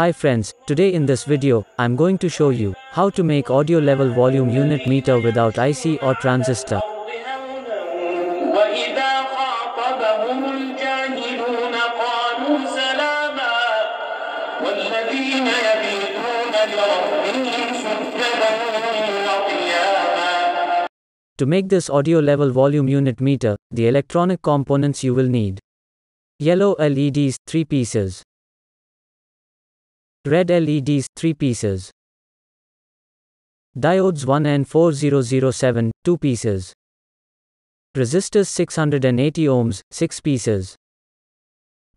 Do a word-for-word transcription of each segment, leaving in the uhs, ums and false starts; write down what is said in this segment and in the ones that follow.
Hi friends, today in this video, I'm going to show you how to make audio level volume unit meter without I C or transistor. To make this audio level volume unit meter, the electronic components you will need: yellow L E Ds, three pieces. Red L E Ds, three pieces. Diodes one N four zero zero seven, two pieces. Resistors six hundred eighty ohms, six pieces.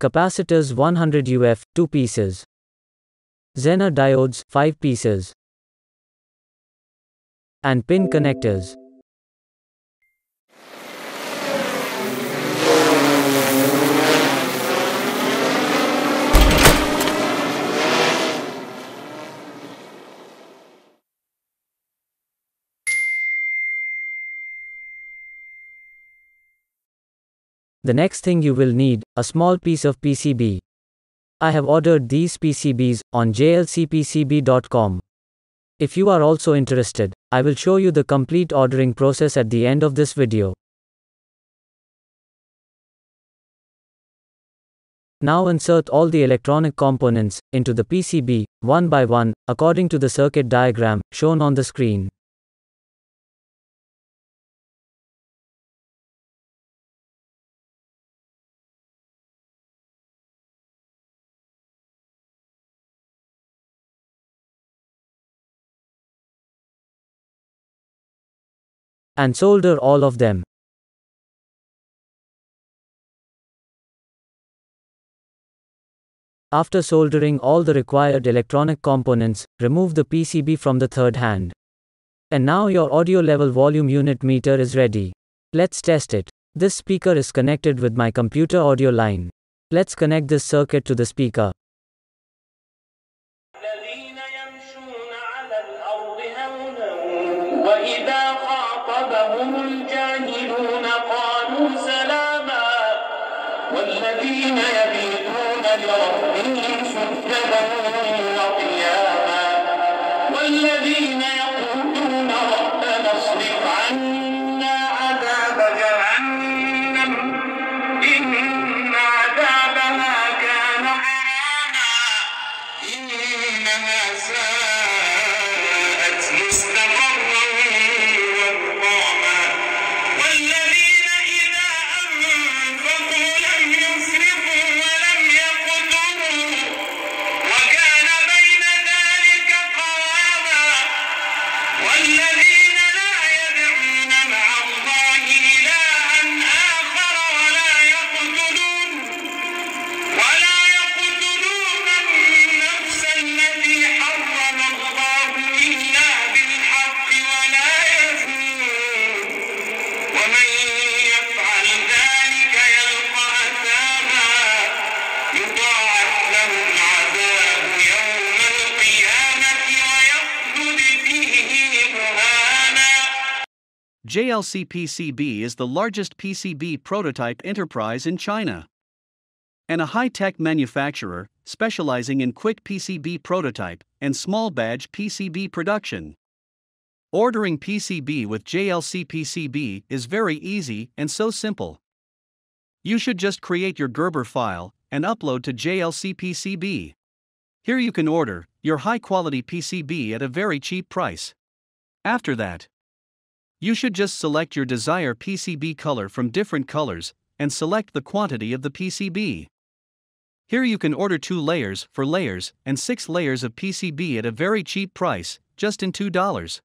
Capacitors one hundred U F, two pieces. Zener diodes, five pieces. And pin connectors. The next thing you will need, a small piece of P C B. I have ordered these P C Bs on J L C P C B dot com. If you are also interested, I will show you the complete ordering process at the end of this video. Now insert all the electronic components into the P C B, one by one, according to the circuit diagram shown on the screen. And solder all of them. After soldering all the required electronic components, remove the P C B from the third hand. And now your audio level volume unit meter is ready. Let's test it. This speaker is connected with my computer audio line. Let's connect this circuit to the speaker. J L C P C B is the largest P C B prototype enterprise in China and a high-tech manufacturer specializing in quick P C B prototype and small batch P C B production. Ordering P C B with J L C P C B is very easy and so simple. You should just create your Gerber file and upload to J L C P C B. Here you can order your high-quality P C B at a very cheap price. After that, you should just select your desired P C B color from different colors and select the quantity of the P C B. Here you can order two layers for layers and six layers of P C B at a very cheap price, just in two dollars.